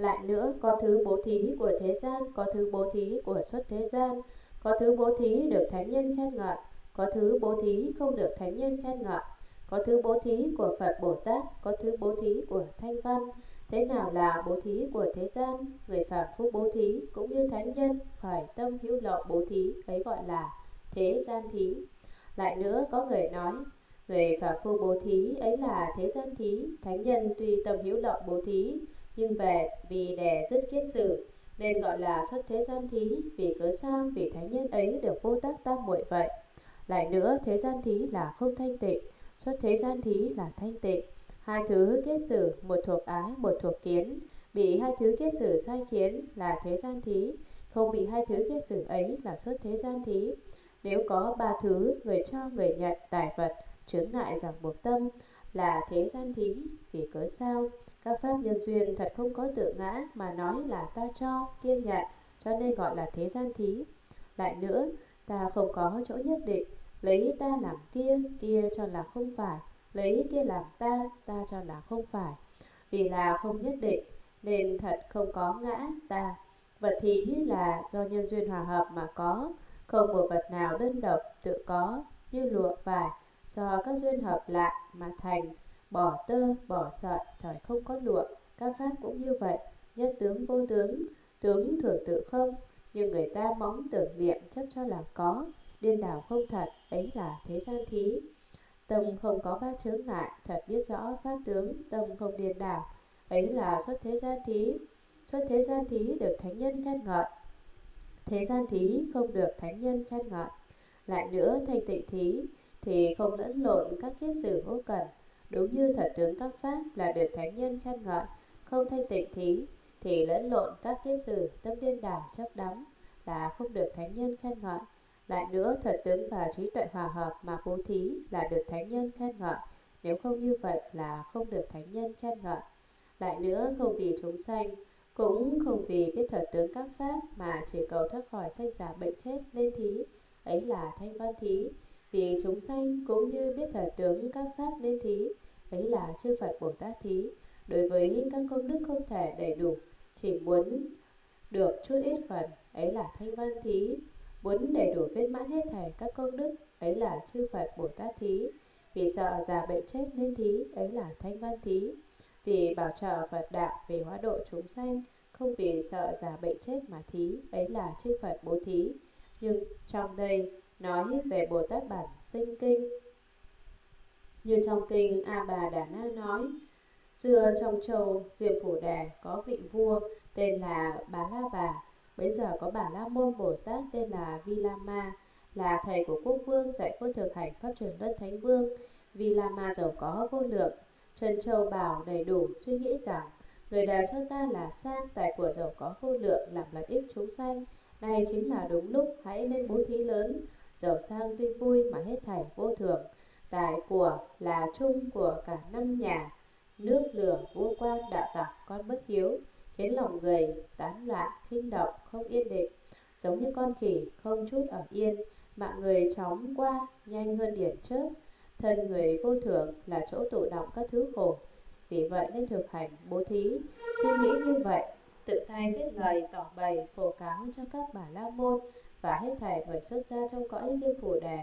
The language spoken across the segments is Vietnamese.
Lại nữa, có thứ bố thí của thế gian, có thứ bố thí của xuất thế gian, có thứ bố thí được thánh nhân khen ngợi, có thứ bố thí không được thánh nhân khen ngợi, có thứ bố thí của Phật Bồ Tát, có thứ bố thí của Thanh Văn. Thế nào là bố thí của thế gian? Người phàm phu bố thí cũng như thánh nhân khởi tâm hữu lộ bố thí, ấy gọi là thế gian thí. Lại nữa, có người nói người phàm phu bố thí ấy là thế gian thí. Thánh nhân tuy tâm hữu lộ bố thí, nhưng về vì để dứt kiết sử nên gọi là xuất thế gian thí. Vì cớ sao? Vì thánh nhân ấy được vô tác tam muội vậy. Lại nữa, thế gian thí là không thanh tịnh, xuất thế gian thí là thanh tịnh. Hai thứ kiết sử, một thuộc ái, một thuộc kiến, bị hai thứ kiết sử sai khiến là thế gian thí, không bị hai thứ kiết sử ấy là xuất thế gian thí. Nếu có ba thứ người cho, người nhận, tài vật chướng ngại rằng buộc tâm là thế gian thí. Vì cớ sao? Các pháp nhân duyên thật không có tự ngã mà nói là ta cho, kia nhận, cho nên gọi là thế gian thí. Lại nữa, ta không có chỗ nhất định, lấy ta làm kia, kia cho là không phải, lấy kia làm ta, ta cho là không phải. Vì là không nhất định nên thật không có ngã ta. Vật thí là do nhân duyên hòa hợp mà có, không một vật nào đơn độc tự có, như lụa vải do các duyên hợp lại mà thành, bỏ tơ bỏ sợi thời không có lụa. Các pháp cũng như vậy, nhất tướng vô tướng, tướng thường tự không, nhưng người ta móng tưởng niệm chấp cho là có, điên đảo không thật, ấy là thế gian thí. Tâm không có ba chướng ngại, thật biết rõ pháp tướng, tâm không điên đảo, ấy là xuất thế gian thí. Xuất thế gian thí được thánh nhân khen ngợi, thế gian thí không được thánh nhân khen ngợi. Lại nữa, thanh tịnh thí thì không lẫn lộn các kiết sử vô cần, đúng như thật tướng các pháp là được thánh nhân khen ngợi. Không thanh tịnh thí thì lẫn lộn các kiết sử, tâm điên đảo chấp đắm là không được thánh nhân khen ngợi. Lại nữa, thật tướng và trí tuệ hòa hợp mà bố thí là được thánh nhân khen ngợi, nếu không như vậy là không được thánh nhân khen ngợi. Lại nữa, không vì chúng sanh, cũng không vì biết thật tướng các pháp mà chỉ cầu thoát khỏi sanh già bệnh chết nên thí, ấy là thanh văn thí. Vì chúng sanh cũng như biết thật tướng các pháp nên thí, ấy là chư Phật Bồ Tát thí. Đối với các công đức không thể đầy đủ, chỉ muốn được chút ít phần, ấy là thanh văn thí. Muốn đầy đủ viên mãn hết thảy các công đức, ấy là chư Phật Bồ Tát thí. Vì sợ già bệnh chết nên thí, ấy là thanh văn thí. Vì bảo trợ Phật đạo, vì hóa độ chúng sanh, không vì sợ già bệnh chết mà thí, ấy là chư Phật bố thí. Nhưng trong đây nói về Bồ Tát bản sinh kinh, như trong kinh A Bà Đà Na nói: xưa trong châu Diệm Phủ Đà có vị vua tên là Bà La Bà. Bây giờ có Bà La Môn Bồ Tát tên là Vi La Ma, là thầy của quốc vương, dạy quân thực hành pháp trường luân thánh vương. Vi La Ma giàu có vô lượng, trân châu bảo đầy đủ, suy nghĩ rằng người đời cho ta là sang, tài của giàu có vô lượng làm lợi ích chúng sanh, này chính là đúng lúc, hãy nên bố thí lớn. Giàu sang tuy vui mà hết thảy vô thường, tài của là chung của cả năm nhà, nước lửa vô quan đạo tặc con bất hiếu, khiến lòng người tán loạn khinh động không yên định, giống như con khỉ không chút ở yên, mạng người chóng qua nhanh hơn điển chớp. Thân người vô thường là chỗ tụ động các thứ khổ, vì vậy nên thực hành bố thí. Suy nghĩ như vậy, tự tay viết lời tỏ bày phổ cáo cho các Bà La Môn và hết thảy người xuất gia trong cõi Diêm Phủ Đà,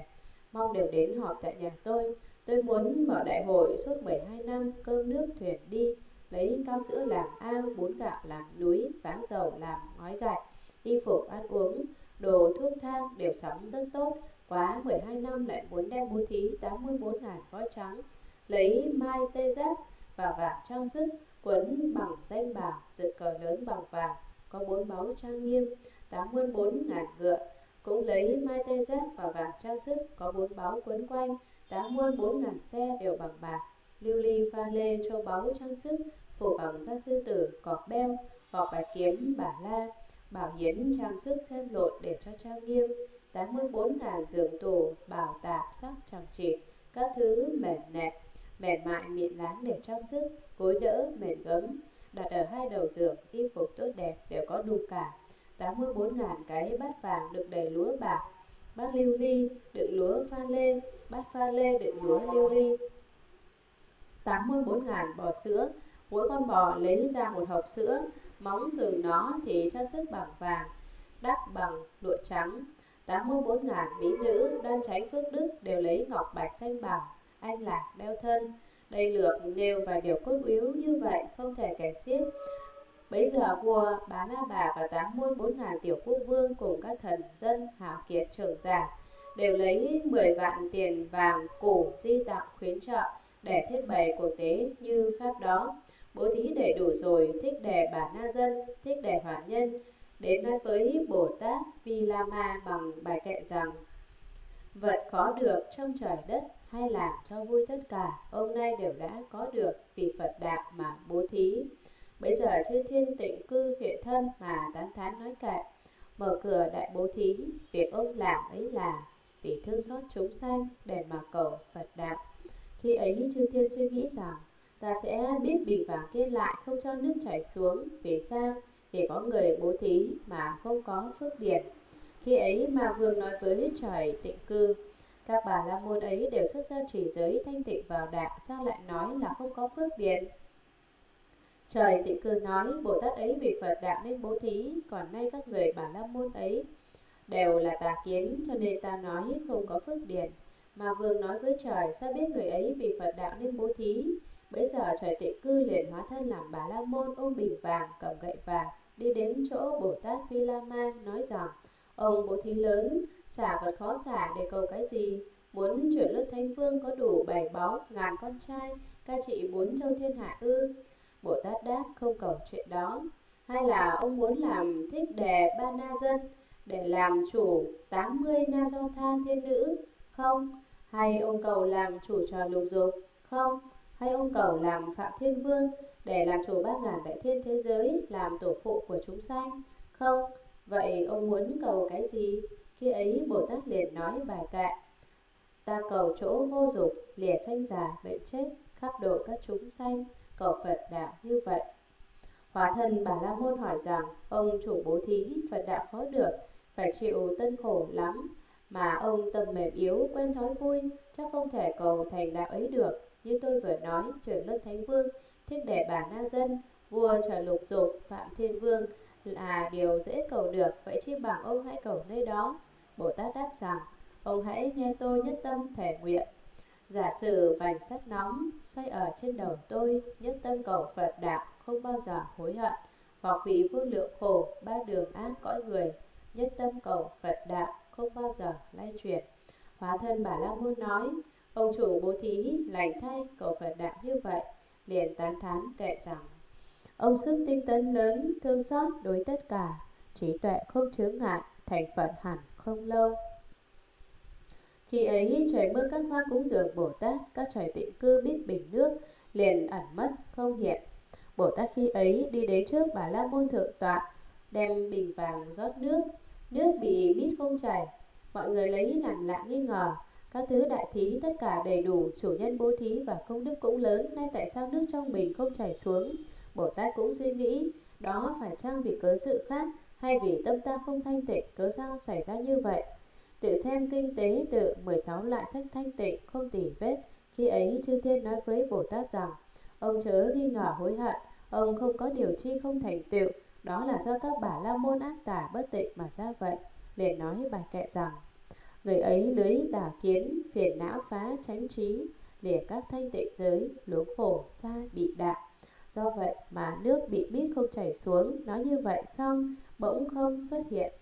mong đều đến họp tại nhà tôi muốn mở đại hội suốt 12 năm, cơm nước thuyền đi, lấy cao sữa làm ao, bún gạo làm núi, váng dầu làm ngói gạch, y phục ăn uống, đồ thuốc thang đều sắm rất tốt. Quá 12 năm lại muốn đem bố thí 84.000 gói trắng, lấy mai tê giáp và vàng trang sức, quấn bằng danh bạc, dựng cờ lớn bằng vàng, có 4 báu trang nghiêm, 84.000 ngựa. Cũng lấy mai tê giáp và vàng trang sức, có 4 báu quấn quanh, 84.000 xe đều bằng bạc, lưu ly pha lê châu báu trang sức, phủ bằng da sư tử, cọp beo, vỏ bạch kiếm Bà La, bảo hiến trang sức xem lộn để cho trang nghiêm, 84.000 giường tủ, bảo tạp sắc chẳng chịt, các thứ mềm nẹp, mềm mại miệng láng để trang sức, gối đỡ mền gấm, đặt ở hai đầu giường, y phục tốt đẹp đều có đủ cả, 84.000 cái bát vàng đựng đầy lúa bạc, bát lưu ly đựng lúa pha lê, bát pha lê đựng lúa lưu ly, 84.000 bò sữa, Mỗi con bò lấy ra một hộp sữa, móng sừng nó thì trang sức bằng vàng, đắp bằng lụa trắng. 84.000 mỹ nữ đoan chánh phước đức đều lấy ngọc bạch xanh bảo, anh lạc đeo thân. Đây lược nêu và điều cốt yếu như vậy không thể kể xiết. Bấy giờ vua Bá La Bà và 84.000 tiểu quốc vương cùng các thần dân hào kiệt trưởng giả đều lấy 10 vạn tiền vàng củ di tặng khuyến trợ để thiết bày cuộc tế như pháp đó. Bố thí để đủ rồi, thích đề Bà Na Dân, thích đề Hoàn Nhân đến nói với Bồ Tát Vi La Ma bằng bài kệ rằng: vật có được trong trời đất hay làm cho vui tất cả, hôm nay đều đã có được vì Phật đạo mà bố thí. Bây giờ chư thiên tịnh cư hiện thân mà tán thán nói kệ: mở cửa đại bố thí, việc ông làm ấy là vì thương xót chúng sanh để mà cầu Phật đạo. Khi ấy chư thiên suy nghĩ rằng ta sẽ biết bình vàng kia lại không cho nước chảy xuống. Vì sao? Vì có người bố thí mà không có phước điền. Khi ấy mà vương nói với trời tịnh cư: các Bà La Môn ấy đều xuất gia trì giới thanh tịnh vào đạo, sao lại nói là không có phước điền? Trời tịnh cư nói: Bồ Tát ấy vì Phật đạo nên bố thí, còn nay các người Bà La Môn ấy đều là tà kiến, cho nên ta nói không có phước điền. Mà vương nói với trời: sao biết người ấy vì Phật đạo nên bố thí? Bây giờ trời tịnh cư liền hóa thân làm Bà La Môn, ôm bình vàng, cầm gậy vàng, đi đến chỗ Bồ Tát Vi La Ma nói rằng: ông bố thí lớn, xả vật khó xả để cầu cái gì? Muốn chuyển lướt thánh vương có đủ 7 báu, 1000 con trai, ca trị 4 châu thiên hạ ư? Bồ Tát đáp: không cầu chuyện đó. Hay là ông muốn làm thích đề Ba Na Dân để làm chủ 80 na do tha thiên nữ? Không. Hay ông cầu làm chủ trò lục dục? Không. Hay ông cầu làm Phạm Thiên Vương để làm chủ 3.000 đại thiên thế giới, làm tổ phụ của chúng sanh? Không. Vậy ông muốn cầu cái gì? Khi ấy Bồ Tát liền nói bài kệ: ta cầu chỗ vô dục, lìa sanh già bệnh chết, khắp độ các chúng sanh, cầu Phật đạo như vậy. Hóa thân Bà La Môn hỏi rằng: ông chủ bố thí, Phật đạo khó được, phải chịu tân khổ lắm, mà ông tâm mềm yếu, quen thói vui, chắc không thể cầu thành đạo ấy được. Như tôi vừa nói, chuyển luân thánh vương, thiết để Bà Na Dân, vua trời lục dục, Phạm Thiên Vương là điều dễ cầu được, vậy chi bằng ông hãy cầu nơi đó. Bồ Tát đáp rằng: ông hãy nghe tôi nhất tâm thể nguyện, giả sử vành sắt nóng xoay ở trên đầu tôi, nhất tâm cầu Phật đạo, không bao giờ hối hận, hoặc bị vô lượng khổ, 3 đường ác cõi người, nhất tâm cầu Phật đạo, không bao giờ lay chuyển. Hóa thân Bà La Môn nói: ông chủ bố thí lành thay, cầu Phật đạo như vậy. Liền tán thán kệ rằng: ông sức tinh tấn lớn, thương xót đối tất cả, trí tuệ không chướng ngại, thành Phật hẳn không lâu. Khi ấy trời mưa các hoa cúng dường Bồ Tát, các trời tịnh cư biết bình nước, liền ẩn mất không hiện. Bồ Tát khi ấy đi đến trước Bà La Môn thượng tọa, đem bình vàng rót nước, nước bị bít không chảy. Mọi người lấy làm lạ nghi ngờ. Các thứ đại thí tất cả đầy đủ, chủ nhân bố thí và công đức cũng lớn, nay tại sao nước trong bình không chảy xuống? Bồ Tát cũng suy nghĩ, đó phải chăng vì cớ sự khác, hay vì tâm ta không thanh tịnh, cớ sao xảy ra như vậy? Tự xem kinh tế tự 16 loại sách thanh tịnh, không tỉ vết. Khi ấy chư thiên nói với Bồ Tát rằng: ông chớ nghi ngờ hối hận, ông không có điều chi không thành tựu, đó là do các Bà La Môn ác tà bất tịnh mà ra vậy. Liền nói bài kệ rằng: người ấy lưới tà kiến, phiền não phá chánh trí, lìa các thanh tịnh giới, luống khổ xa bị đạn. Do vậy mà nước bị bít không chảy xuống. Nói như vậy xong, bỗng không xuất hiện.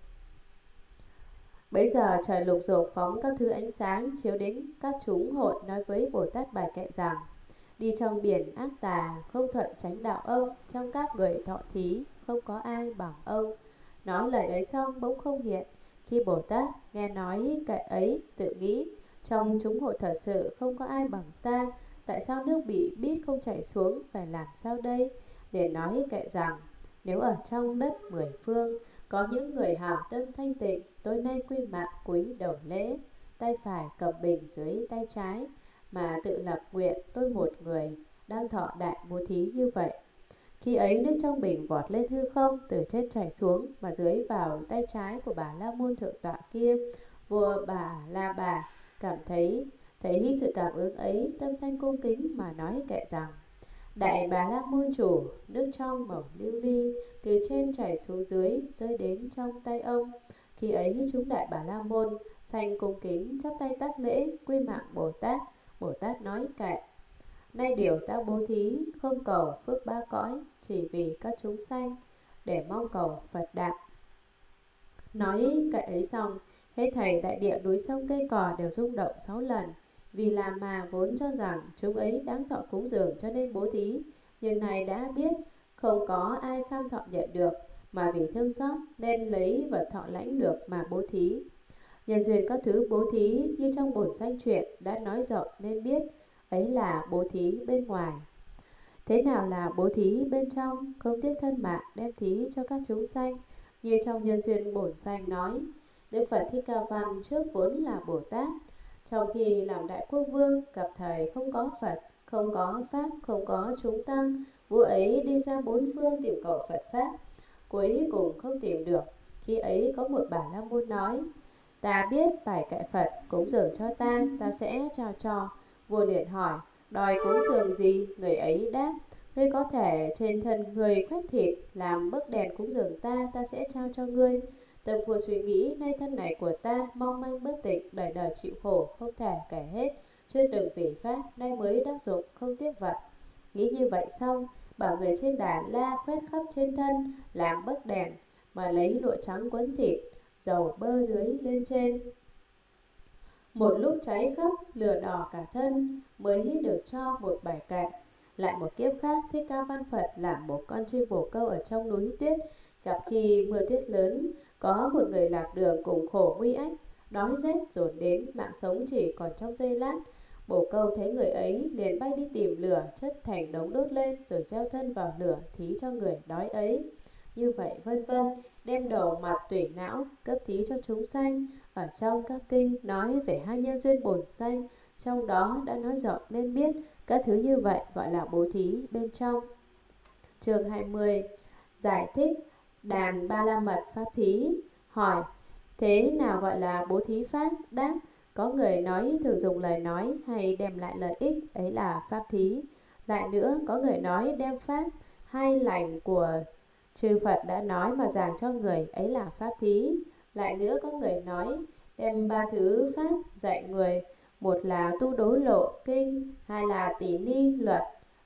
Bấy giờ trời lục dục phóng các thứ ánh sáng chiếu đến các chúng hội, nói với Bồ Tát bài kệ rằng: đi trong biển ác tà, không thuận chánh đạo ông, trong các người thọ thí, không có ai bằng ông. Nói lời ấy xong, bỗng không hiện. Khi Bồ Tát nghe nói kệ ấy, tự nghĩ: trong chúng hội thật sự không có ai bằng ta, tại sao nước bị bít không chảy xuống, phải làm sao đây? Để nói kệ rằng: nếu ở trong đất 10 phương có những người hảo tâm thanh tịnh, tối nay quy mạng cúi đầu lễ, tay phải cầm bình dưới tay trái, mà tự lập nguyện tôi một người đang thọ đại bố thí như vậy. Khi ấy nước trong bình vọt lên hư không, từ trên chảy xuống mà dưới vào tay trái của Bà La Môn thượng tọa kia. Vua Bà La Bà cảm thấy sự cảm ứng ấy, tâm sanh cung kính mà nói kệ rằng: Đại Bà La Môn Chủ, nước trong mỏng lưu ly từ trên chảy xuống dưới, rơi đến trong tay ông. Khi ấy chúng Đại Bà La Môn sanh cung kính chắp tay tác lễ quy mạng Bồ Tát. Bồ Tát nói kệ: nay điều ta bố thí không cầu phước ba cõi, chỉ vì các chúng sanh để mong cầu Phật đạo. Nói kệ ấy xong, hết thảy đại địa núi sông cây cỏ đều rung động 6 lần. Vì là mà vốn cho rằng chúng ấy đáng thọ cúng dường cho nên bố thí, nhưng này đã biết không có ai kham thọ nhận được, mà vì thương xót nên lấy vật thọ lãnh được mà bố thí. Nhân duyên các thứ bố thí như trong bổn sanh truyện đã nói rộng nên biết, ấy là bố thí bên ngoài. Thế nào là bố thí bên trong? Không tiếc thân mạng đem thí cho các chúng sanh, như trong nhân duyên bổn sanh nói. Đức Phật Thích Ca Văn trước vốn là Bồ Tát, trong khi làm đại quốc vương, gặp thời không có Phật, không có Pháp, không có chúng tăng. Vua ấy đi ra 4 phương tìm cầu Phật Pháp, cuối cùng không tìm được. Khi ấy có một Bà La Môn nói: ta biết bài kệ Phật, cúng dường cho ta, ta sẽ trao cho. Vua liền hỏi: đòi cúng dường gì? Người ấy đáp: ngươi có thể trên thân người khoét thịt làm bức đèn cúng dường ta, ta sẽ trao cho ngươi. Tâm vua suy nghĩ: nay thân này của ta mong manh bất tịnh, đời đời chịu khổ không thể kể hết, chưa từng vì pháp, nay mới đắc dụng không tiếp vật. Nghĩ như vậy xong, bảo người trên Đà La khoét khắp trên thân làm bấc đèn, mà lấy lụa trắng quấn thịt, dầu bơ dưới lên trên. Một lúc cháy khắp, lửa đỏ cả thân, mới được cho một bài kệ. Lại một kiếp khác, Thích Ca Văn Phật làm một con chim bồ câu ở trong núi tuyết. Gặp khi mưa tuyết lớn, có một người lạc đường cùng khổ nguy ách, đói rét dồn đến, mạng sống chỉ còn trong giây lát. Bồ câu thấy người ấy liền bay đi tìm lửa, chất thành đống đốt lên, rồi gieo thân vào lửa thí cho người đói ấy. Như vậy vân vân, đem đầu mặt tủy não cấp thí cho chúng sanh. Ở trong các kinh nói về 2 nhân duyên bổn sanh, trong đó đã nói rộng nên biết các thứ như vậy gọi là bố thí bên trong. Chương 20. Giải thích đàn ba la mật pháp thí. Hỏi: thế nào gọi là bố thí pháp? Đáp: có người nói thường dùng lời nói hay đem lại lợi ích, ấy là pháp thí. Lại nữa, có người nói đem pháp hay lành của chư Phật đã nói mà giảng cho người, ấy là pháp thí. Lại nữa, có người nói đem 3 thứ pháp dạy người: một là Tu Đố Lộ Kinh, 2 là Tỷ Ni Luật,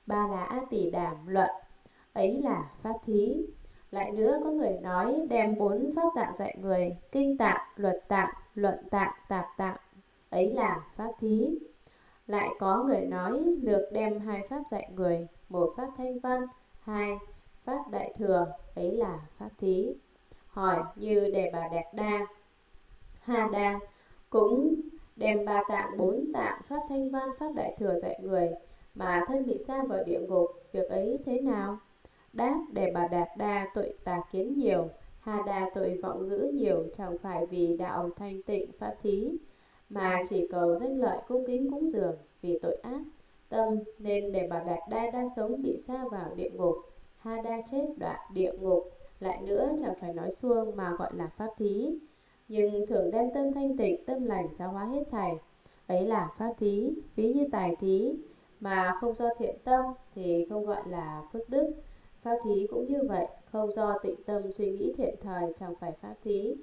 3 là A Tỷ Đàm Luận, ấy là pháp thí. Lại nữa, có người nói đem 4 pháp tạng dạy người: kinh tạng, luật tạng, luận tạng, tạp tạng, ấy là pháp thí. Lại có người nói lược đem 2 pháp dạy người: một pháp thanh văn, 2 pháp đại thừa, ấy là pháp thí. Hỏi: như Đề Bà Đạt Đa, Hà Đa cũng đem 3 tạng, 4 tạng, pháp thanh văn, pháp đại thừa dạy người, mà thân bị sa vào địa ngục, việc ấy thế nào? Đáp: Đề Bà Đạt Đa tội tà kiến nhiều, Hà Đa tội vọng ngữ nhiều, chẳng phải vì đạo thanh tịnh pháp thí, mà chỉ cầu danh lợi cung kính cúng dường, vì tội ác tâm nên Đề Bà Đạt Đa đang sống bị sa vào địa ngục, Hà Đa chết đoạn địa ngục. Lại nữa, chẳng phải nói suông mà gọi là pháp thí, nhưng thường đem tâm thanh tịnh, tâm lành giáo hóa hết thảy, ấy là pháp thí. Ví như tài thí mà không do thiện tâm thì không gọi là phước đức. Pháp thí cũng như vậy, không do tịnh tâm suy nghĩ thiện thời chẳng phải pháp thí.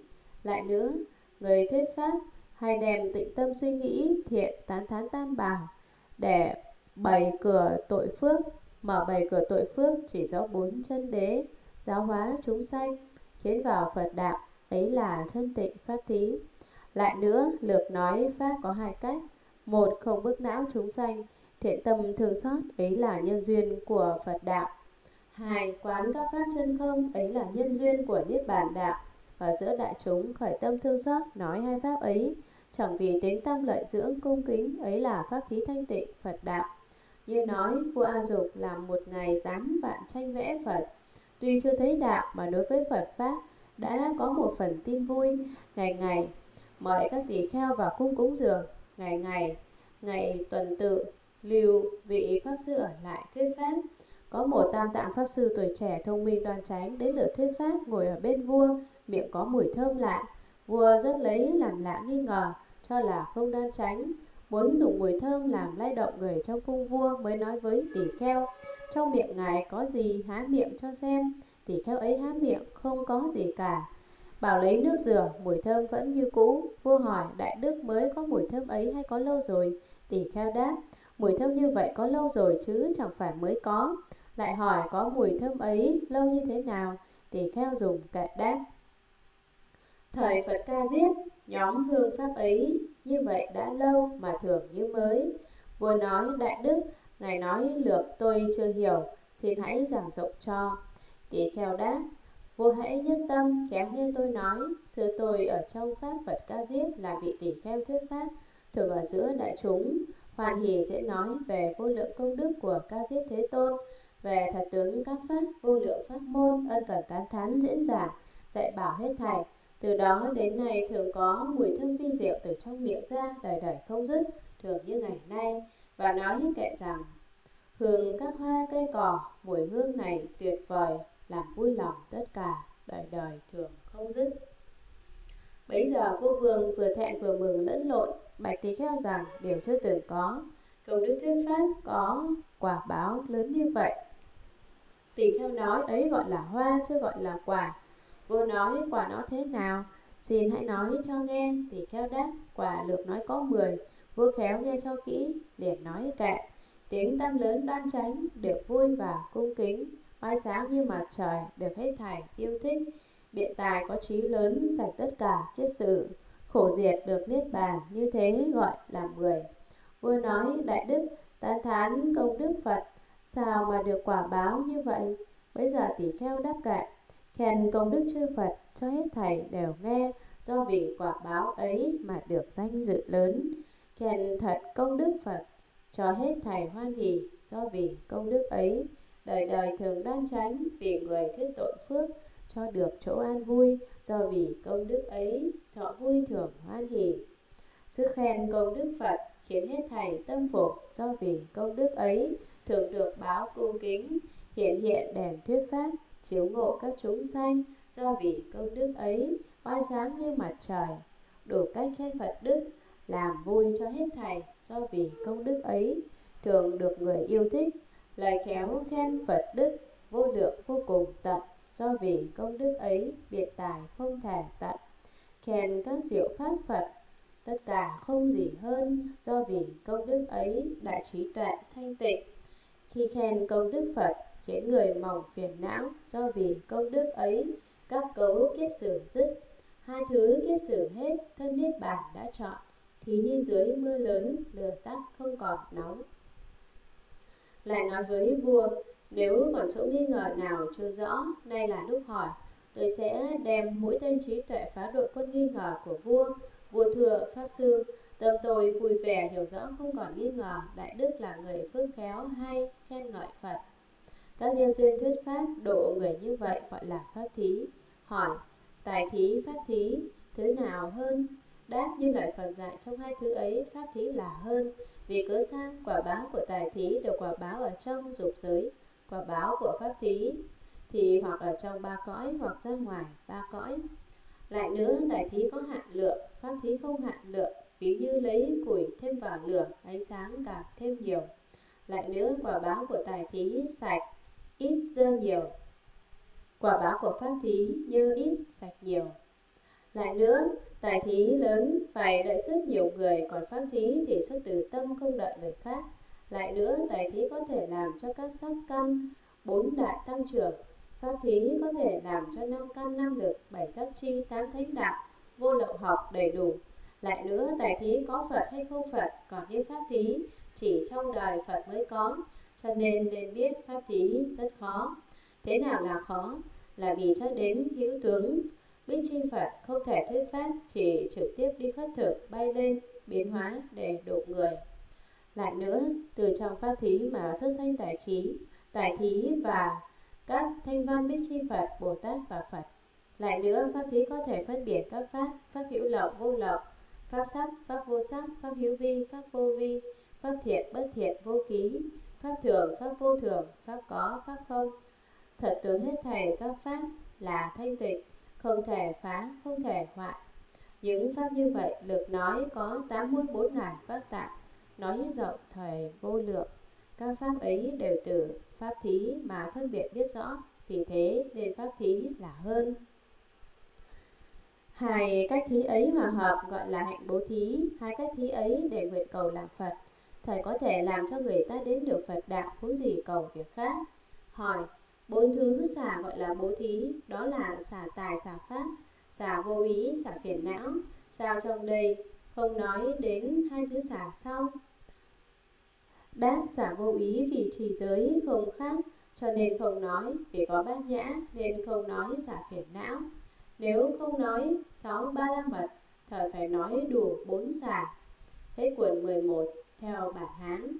Lại nữa, người thuyết pháp hay đem tịnh tâm suy nghĩ thiện, tán thán tam bảo để bày cửa tội phước, mở bày cửa tội phước chỉ do 4 chân đế, giáo hóa chúng sanh, khiến vào Phật đạo, ấy là chân tịnh pháp thí. Lại nữa, lược nói pháp có 2 cách: một, không bức não chúng sanh, thiện tâm thương xót, ấy là nhân duyên của Phật đạo; 2. Quán các pháp chân không, ấy là nhân duyên của Niết Bàn đạo. Và giữa đại chúng khởi tâm thương xót, nói 2 pháp ấy, chẳng vì tính tâm lợi dưỡng cung kính, ấy là pháp thí thanh tịnh Phật đạo. Như nói, vua A Dục làm 1 ngày 8 vạn tranh vẽ Phật, tuy chưa thấy đạo mà đối với Phật pháp đã có 1 phần tin vui. Ngày ngày mời các tỳ kheo vào cung cúng dường, ngày tuần tự lưu vị pháp sư ở lại thuyết pháp. Có 1 tam tạng pháp sư tuổi trẻ thông minh đoan chánh đến lượt thuyết pháp, ngồi ở bên vua, miệng có mùi thơm lạ. Vua rất lấy làm lạ nghi ngờ, cho là không đoan chánh, muốn dùng mùi thơm làm lay động người trong cung vua, mới nói với tỳ kheo: Trong miệng ngài có gì, há miệng cho xem. Tỷ kheo ấy há miệng, không có gì cả. Bảo lấy nước rửa, mùi thơm vẫn như cũ. Vua hỏi, đại đức mới có mùi thơm ấy hay có lâu rồi? Tỷ kheo đáp, mùi thơm như vậy có lâu rồi chứ chẳng phải mới có. Lại hỏi, có mùi thơm ấy lâu như thế nào? Tỷ kheo dùng kệ đáp, thời Phật Ca Diếp, nhóm hương pháp ấy như vậy đã lâu mà thường như mới. Vua nói, đại đức, ngài nói lược tôi chưa hiểu, xin hãy giảng rộng cho. Tỷ kheo đáp, vua hãy nhất tâm khéo nghe tôi nói. Xưa tôi ở trong pháp Phật Ca Diếp là vị tỷ kheo thuyết pháp, thường ở giữa đại chúng, hoan hỉ sẽ nói về vô lượng công đức của Ca Diếp Thế Tôn, về thật tướng các pháp, vô lượng pháp môn, ân cần tán thán diễn giảng, dạy bảo hết thảy. Từ đó đến nay thường có mùi thơm vi diệu từ trong miệng ra, đời đời không dứt, thường như ngày nay. Và nói hết kệ rằng, hương các hoa cây cỏ, mùi hương này tuyệt vời, làm vui lòng tất cả, đời đời thường không dứt. Bấy giờ cô vương vừa thẹn vừa mừng lẫn lộn, bạch tỷ kheo rằng điều chưa từng có, công đức thuyết pháp có quả báo lớn như vậy. Tỷ kheo nói, ấy gọi là hoa chứ gọi là quả. Vua nói, quả nó thế nào? Xin hãy nói cho nghe. Tỷ kheo đáp, quả lược nói có 10. Vua khéo nghe cho kỹ, liền nói kệ. Tiếng tam lớn đoan chánh, được vui và cung kính, mai sáng như mặt trời, được hết thảy yêu thích. Biện tài có trí lớn, sạch tất cả kiết sự, khổ diệt được niết bàn, như thế gọi là 10. Vua nói, đại đức, tán thán công đức Phật, sao mà được quả báo như vậy? Bây giờ tỷ kheo đáp kệ, khen công đức chư Phật cho hết thảy đều nghe, do vì quả báo ấy mà được danh dự lớn. Khen thật công đức Phật cho hết thảy hoan hỷ, do vì công đức ấy đời đời thường đoan chánh, vì người thuyết tội phước cho được chỗ an vui, do vì công đức ấy thọ vui thường hoan hỷ. Sức khen công đức Phật khiến hết thảy tâm phục, do vì công đức ấy thường được báo cung kính, hiện hiện đèn thuyết pháp, chiếu ngộ các chúng sanh, do vì công đức ấy oai sáng như mặt trời, đủ cách khen Phật đức, làm vui cho hết thảy, do vì công đức ấy thường được người yêu thích. Lời khéo khen Phật đức vô lượng vô cùng tận, do vì công đức ấy biệt tài không thể tận. Khen các diệu pháp Phật tất cả không gì hơn, do vì công đức ấy đại trí tuệ thanh tịnh. Khi khen công đức Phật khiến người mỏng phiền não, do vì công đức ấy các cấu kiết sử dứt, hai thứ kiết sử hết, thân niết bàn đã chọn, thì như dưới mưa lớn, lửa tắt không còn nóng. Lại nói với vua, nếu còn chỗ nghi ngờ nào chưa rõ, nay là lúc hỏi. Tôi sẽ đem mũi tên trí tuệ phá đội quân nghi ngờ của vua. Vua thưa pháp sư, tâm tôi vui vẻ hiểu rõ, không còn nghi ngờ đại đức là người phước khéo hay, khen ngợi Phật. Các nhân duyên thuyết pháp độ người như vậy gọi là pháp thí. Hỏi, tài thí, pháp thí, thứ nào hơn? Đáp, như lời Phật dạy, trong hai thứ ấy pháp thí là hơn. Vì cớ sao? Quả báo của tài thí đều quả báo ở trong dục giới, quả báo của pháp thí thì hoặc ở trong ba cõi hoặc ra ngoài ba cõi. Lại nữa, tài thí có hạn lượng, pháp thí không hạn lượng, ví như lấy củi thêm vào lửa, ánh sáng càng thêm nhiều. Lại nữa, quả báo của tài thí sạch, ít dơ nhiều, quả báo của pháp thí như ít, sạch nhiều. Lại nữa, tài thí lớn phải đợi sức nhiều người, còn pháp thí thì xuất từ tâm không đợi người khác. Lại nữa, tài thí có thể làm cho các sắc căn bốn đại tăng trưởng, pháp thí có thể làm cho năm căn năm lực, bảy giác chi, tám thánh đạo, vô lậu học đầy đủ. Lại nữa, tài thí có Phật hay không Phật, còn như pháp thí chỉ trong đời Phật mới có, cho nên biết pháp thí rất khó. Thế nào là khó? Là vì cho đến hữu tướng Bích Chi Phật không thể thuyết pháp, chỉ trực tiếp đi khất thực, bay lên, biến hóa để độ người. Lại nữa, từ trong pháp thí mà xuất sanh tài khí, tài thí và các thanh văn Bích Chi Phật, Bồ Tát và Phật. Lại nữa, pháp thí có thể phân biệt các pháp, pháp hữu lậu, vô lậu, pháp sắc, pháp vô sắc, pháp hữu vi, pháp vô vi, pháp thiện, bất thiện, vô ký, pháp thường, pháp vô thường, pháp có, pháp không. Thật tướng hết thảy các pháp là thanh tịnh, không thể phá, không thể hoại. Những pháp như vậy, lược nói có 84.000 pháp tạng, nói hết rộng thời vô lượng. Các pháp ấy đều từ pháp thí mà phân biệt biết rõ, vì thế nên pháp thí là hơn. Hai cách thí ấy hòa hợp gọi là hạnh bố thí. Hai cách thí ấy để nguyện cầu làm Phật. Thầy có thể làm cho người ta đến được Phật đạo, huống gì cầu việc khác. Hỏi: bốn thứ xả gọi là bố thí, đó là xả tài, xả pháp, xả vô ý, xả phiền não. Sao trong đây không nói đến hai thứ xả sau? Đáp: xả vô ý vì trì giới không khác, cho nên không nói, vì có bát nhã nên không nói xả phiền não. Nếu không nói 6 ba la mật, thời phải nói đủ 4 xả. Hết cuốn 11 theo bản Hán.